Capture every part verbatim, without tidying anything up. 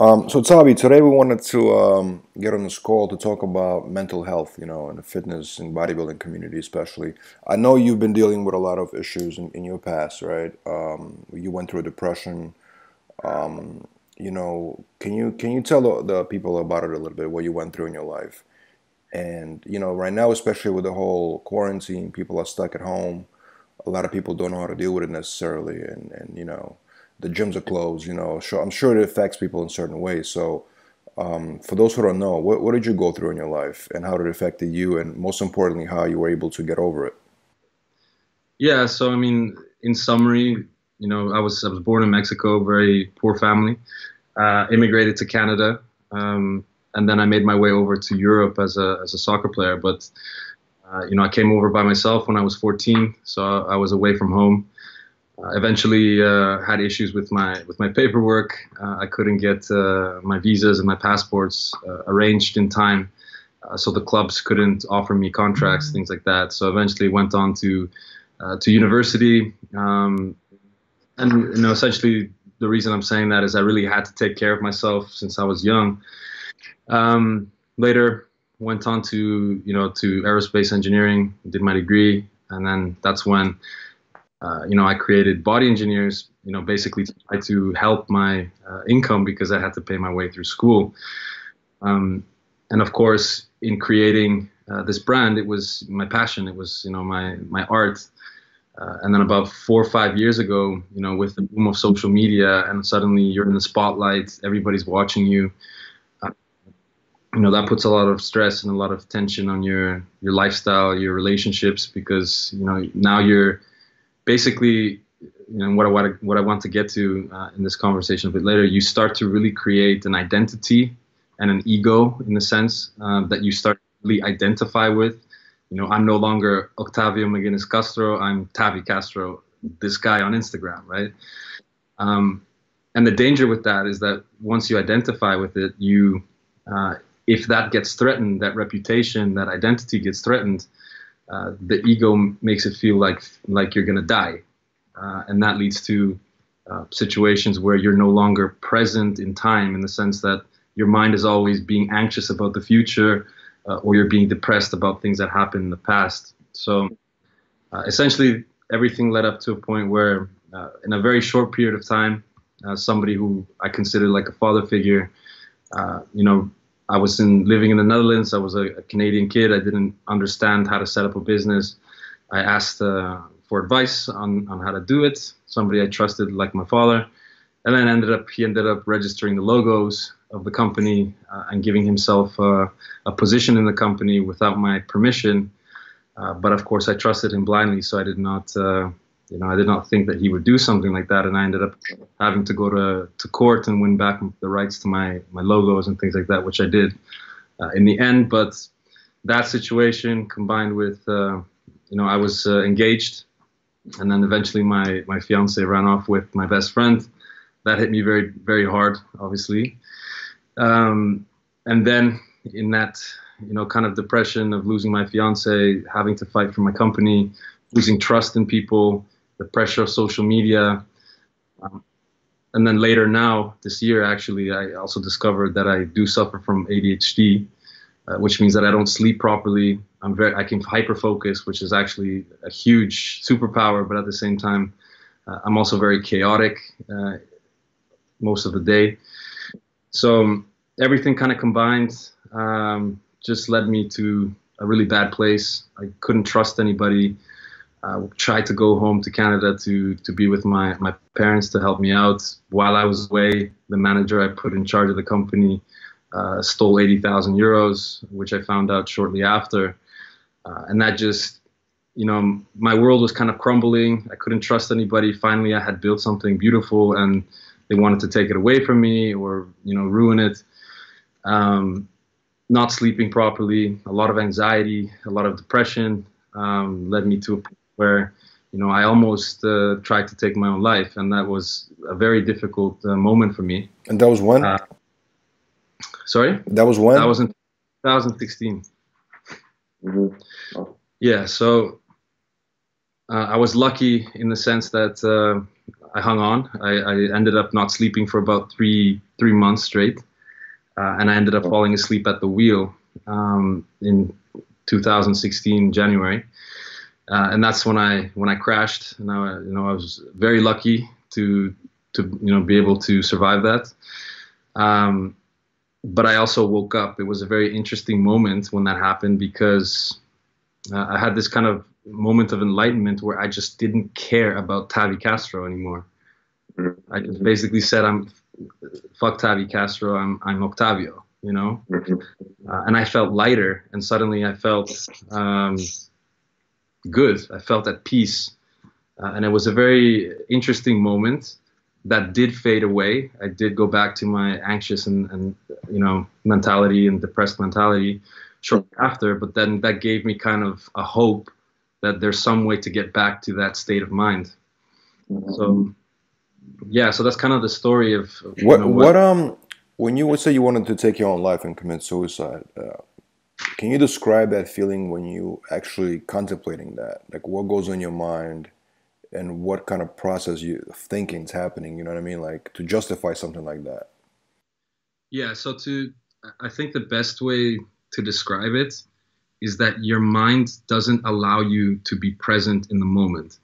Um, so Octavio, today we wanted to um, get on this call to talk about mental health, you know, in the fitness and bodybuilding community especially. I know you've been dealing with a lot of issues in, in your past, right? Um, you went through a depression. Um, you know, can you can you tell the, the people about it a little bit, what you went through in your life? And, you know, right now, especially with the whole quarantine, people are stuck at home. A lot of people don't know how to deal with it necessarily. And, and you know, the gyms are closed, you know, so I'm sure it affects people in certain ways. So um, for those who don't know, what, what did you go through in your life and how did it affect you? And most importantly, how you were able to get over it? Yeah, so, I mean, in summary, you know, I was, I was born in Mexico, very poor family, uh, immigrated to Canada. Um, and then I made my way over to Europe as a, as a soccer player. But, uh, you know, I came over by myself when I was fourteen. So I, I was away from home. Uh, eventually uh, had issues with my with my paperwork. Uh, I couldn't get uh, my visas and my passports uh, arranged in time, uh, so the clubs couldn't offer me contracts, things like that. So eventually went on to uh, to university, um, and you know, essentially the reason I'm saying that is I really had to take care of myself since I was young. Um, later went on to you know to aerospace engineering, did my degree, and then that's when. Uh, you know, I created Body Engineers, you know, basically to try to help my uh, income because I had to pay my way through school. Um, and of course, in creating uh, this brand, it was my passion. It was, you know, my, my art. Uh, and then about four or five years ago, you know, with the boom of social media and suddenly you're in the spotlight, everybody's watching you. Uh, you know, that puts a lot of stress and a lot of tension on your, your lifestyle, your relationships, because, you know, now you're, basically, you know, what I, what I, what I want to get to uh, in this conversation a bit later, you start to really create an identity and an ego in the sense uh, that you start to really identify with. You know, I'm no longer Octavio McGuinness Castro, I'm Tavi Castro, this guy on Instagram, right? Um, and the danger with that is that once you identify with it, you, uh, if that gets threatened, that reputation, that identity gets threatened, Uh, the ego makes it feel like like you're gonna die, uh, and that leads to uh, situations where you're no longer present in time, in the sense that your mind is always being anxious about the future, uh, or you're being depressed about things that happened in the past. So uh, essentially everything led up to a point where uh, in a very short period of time, uh, somebody who I considered like a father figure, uh, you know, I was in, living in the Netherlands. I was a, a Canadian kid. I didn't understand how to set up a business. I asked uh, for advice on, on how to do it. Somebody I trusted, like my father, and then ended up he ended up registering the logos of the company uh, and giving himself uh, a position in the company without my permission. Uh, but of course, I trusted him blindly, so I did not, uh, you know, I did not think that he would do something like that. And I ended up having to go to, to court and win back the rights to my, my logos and things like that, which I did uh, in the end. But that situation combined with, uh, you know, I was uh, engaged. And then eventually my, my fiance ran off with my best friend. That hit me very, very hard, obviously. Um, and then in that, you know, kind of depression of losing my fiance, having to fight for my company, losing trust in people, the pressure of social media. Um, and then later now, this year, actually, I also discovered that I do suffer from A D H D, uh, which means that I don't sleep properly. I'm very, I can hyper-focus, which is actually a huge superpower, but at the same time, uh, I'm also very chaotic uh, most of the day. So um, everything kind of combined um, just led me to a really bad place. I couldn't trust anybody. I tried to go home to Canada to, to be with my, my parents to help me out. While I was away, the manager I put in charge of the company uh, stole eighty thousand euros, which I found out shortly after. Uh, and that just, you know, my world was kind of crumbling. I couldn't trust anybody. Finally, I had built something beautiful and they wanted to take it away from me or, you know, ruin it. Um, not sleeping properly, a lot of anxiety, a lot of depression um, led me to a where, you know, I almost uh, tried to take my own life, and that was a very difficult uh, moment for me. And that was when? Uh, sorry? That was when? That was in twenty sixteen. Mm-hmm. Oh. Yeah, so uh, I was lucky in the sense that uh, I hung on. I, I ended up not sleeping for about three three months straight, uh, and I ended up falling asleep at the wheel um, in two thousand sixteen January, uh, and that's when I when I crashed. And I, you know, I was very lucky to to you know be able to survive that. Um, but I also woke up. It was a very interesting moment when that happened, because uh, I had this kind of moment of enlightenment where I just didn't care about Tavi Castro anymore. I just basically said, I'm fuck Tavi Castro, I'm, I'm Octavio, you know? Uh, and I felt lighter, and suddenly I felt um, good. I felt at peace. Uh, and it was a very interesting moment that did fade away. I did go back to my anxious and, and you know, mentality and depressed mentality shortly after, but then that gave me kind of a hope that there's some way to get back to that state of mind. So, yeah, so that's kind of the story of what, know, what, what, um, when you would say you wanted to take your own life and commit suicide, uh, can you describe that feeling when you actually contemplating that? Like, what goes on your mind and what kind of process you thinking is happening? You know what I mean? Like, to justify something like that. Yeah. So to, I think the best way to describe it is that your mind doesn't allow you to be present in the moment.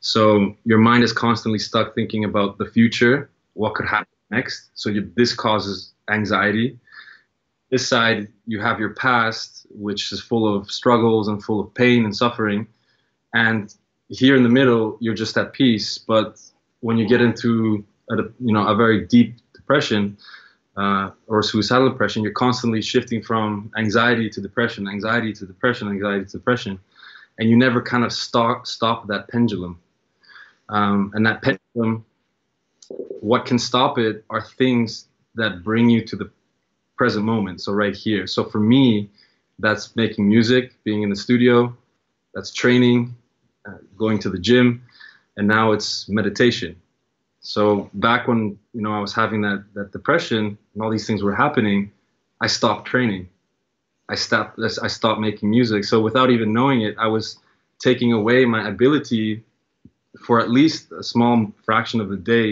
So your mind is constantly stuck thinking about the future, what could happen next. So you, this causes anxiety. This side, you have your past, which is full of struggles and full of pain and suffering. And here in the middle, you're just at peace. But when you get into a, you know, a very deep depression, Uh, or suicidal depression, you're constantly shifting from anxiety to depression, anxiety to depression, anxiety to depression, and you never kind of stop stop that pendulum. Um, and that pendulum, what can stop it are things that bring you to the present moment, so right here. So for me, that's making music, being in the studio, that's training, uh, going to the gym, and now it's meditation. So back when, you know, I was having that, that depression and all these things were happening, I stopped training. I stopped, I stopped making music. So without even knowing it, I was taking away my ability for at least a small fraction of the day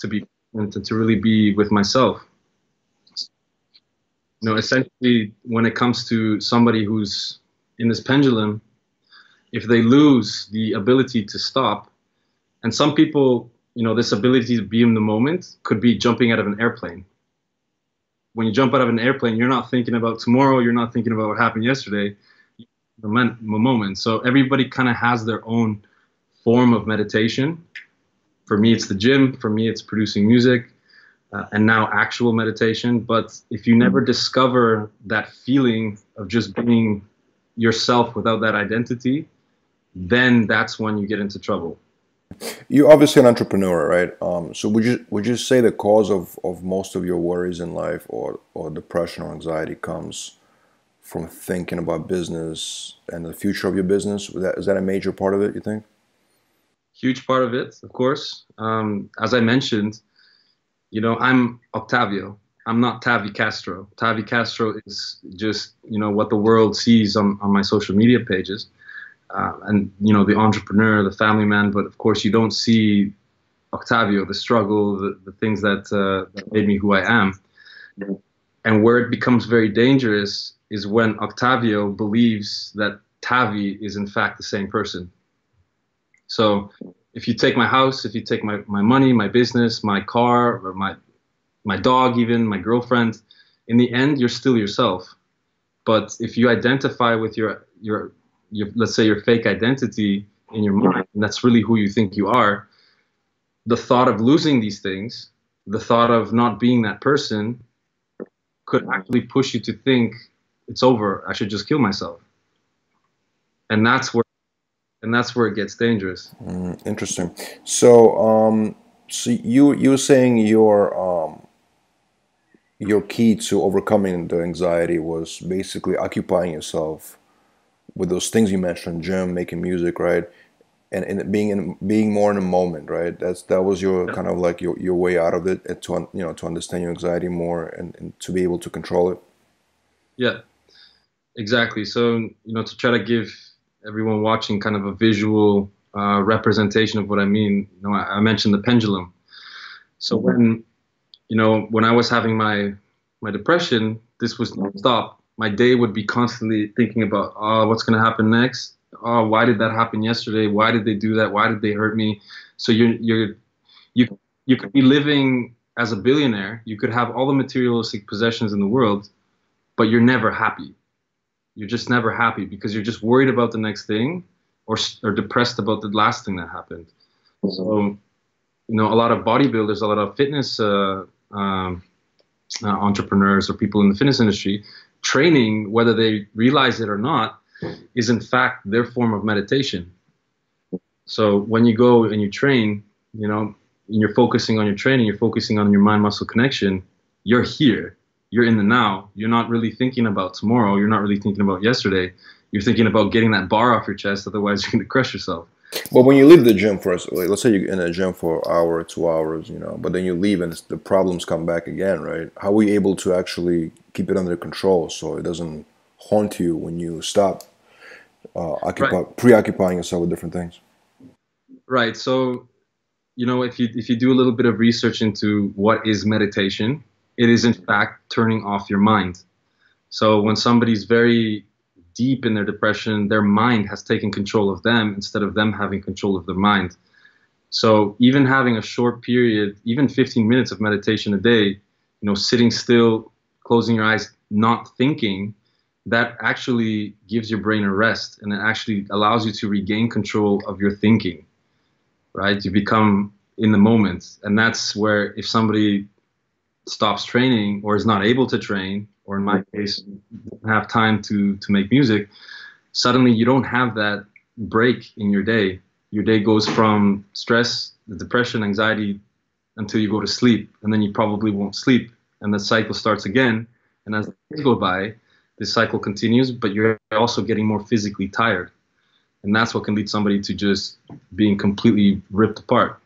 to be and to really be with myself. You know, essentially, when it comes to somebody who's in this pendulum, if they lose the ability to stop, and some people, you know, this ability to be in the moment could be jumping out of an airplane. When you jump out of an airplane, you're not thinking about tomorrow. You're not thinking about what happened yesterday, the moment. So everybody kind of has their own form of meditation. For me, it's the gym. For me, it's producing music, uh, and now actual meditation. But if you never discover that feeling of just being yourself without that identity, then that's when you get into trouble. You're obviously an entrepreneur, right? Um, so would you would you say the cause of, of most of your worries in life or, or depression or anxiety comes from thinking about business and the future of your business? Is that, is that a major part of it, you think? Huge part of it, of course. Um, as I mentioned, you know, I'm Octavio. I'm not Tavi Castro. Tavi Castro is just, you know, what the world sees on, on my social media pages. Uh, and, you know, the entrepreneur, the family man, but of course you don't see Octavio, the struggle, the, the things that, uh, that made me who I am. And where it becomes very dangerous is when Octavio believes that Tavi is in fact the same person. So if you take my house, if you take my, my money, my business, my car, or my, my dog even, my girlfriend, in the end you're still yourself. But if you identify with your your Your, let's say your fake identity in your mind, and that's really who you think you are, the thought of losing these things, the thought of not being that person could actually push you to think, it's over, I should just kill myself. And that's where, and that's where it gets dangerous. Mm, interesting. So, um, so you, you were saying your, um, your key to overcoming the anxiety was basically occupying yourself with those things you mentioned, gym, making music, right, and, and being in, being more in the moment, right? That's that was your yeah. kind of like your, your way out of it, and to you know to understand your anxiety more and, and to be able to control it. Yeah, exactly. So you know to try to give everyone watching kind of a visual uh, representation of what I mean. You know, I, I mentioned the pendulum. So when, you know, when I was having my my depression, this was nonstop. My day would be constantly thinking about, oh, what's going to happen next? Oh, why did that happen yesterday? Why did they do that? Why did they hurt me? So you're you're you you could be living as a billionaire. You could have all the materialistic possessions in the world, but you're never happy. You're just never happy because you're just worried about the next thing, or or depressed about the last thing that happened. So, you know, a lot of bodybuilders, a lot of fitness uh, um, uh, entrepreneurs, or people in the fitness industry, training, whether they realize it or not, is in fact their form of meditation. So when you go and you train, you know, and you're focusing on your training, you're focusing on your mind-muscle connection, you're here. You're in the now. You're not really thinking about tomorrow. You're not really thinking about yesterday. You're thinking about getting that bar off your chest. Otherwise, you're going to crush yourself. But when you leave the gym first, like, let's say you're in a gym for an hour, two hours, you know, but then you leave and the problems come back again, right? How are we able to actually keep it under control so it doesn't haunt you when you stop uh, occupy, right. preoccupying yourself with different things? Right. So, you know, if you if you do a little bit of research into what is meditation, it is in fact turning off your mind. So when somebody's very deep in their depression, their mind has taken control of them instead of them having control of their mind. So even having a short period, even fifteen minutes of meditation a day, you know, sitting still, closing your eyes, not thinking, that actually gives your brain a rest, and it actually allows you to regain control of your thinking, right? You become in the moment. And that's where if somebody stops training or is not able to train, or in my case, don't have time to, to make music, suddenly you don't have that break in your day. Your day goes from stress, depression, anxiety, until you go to sleep, and then you probably won't sleep, and the cycle starts again. And as the days go by, this cycle continues, but you're also getting more physically tired. And that's what can lead somebody to just being completely ripped apart.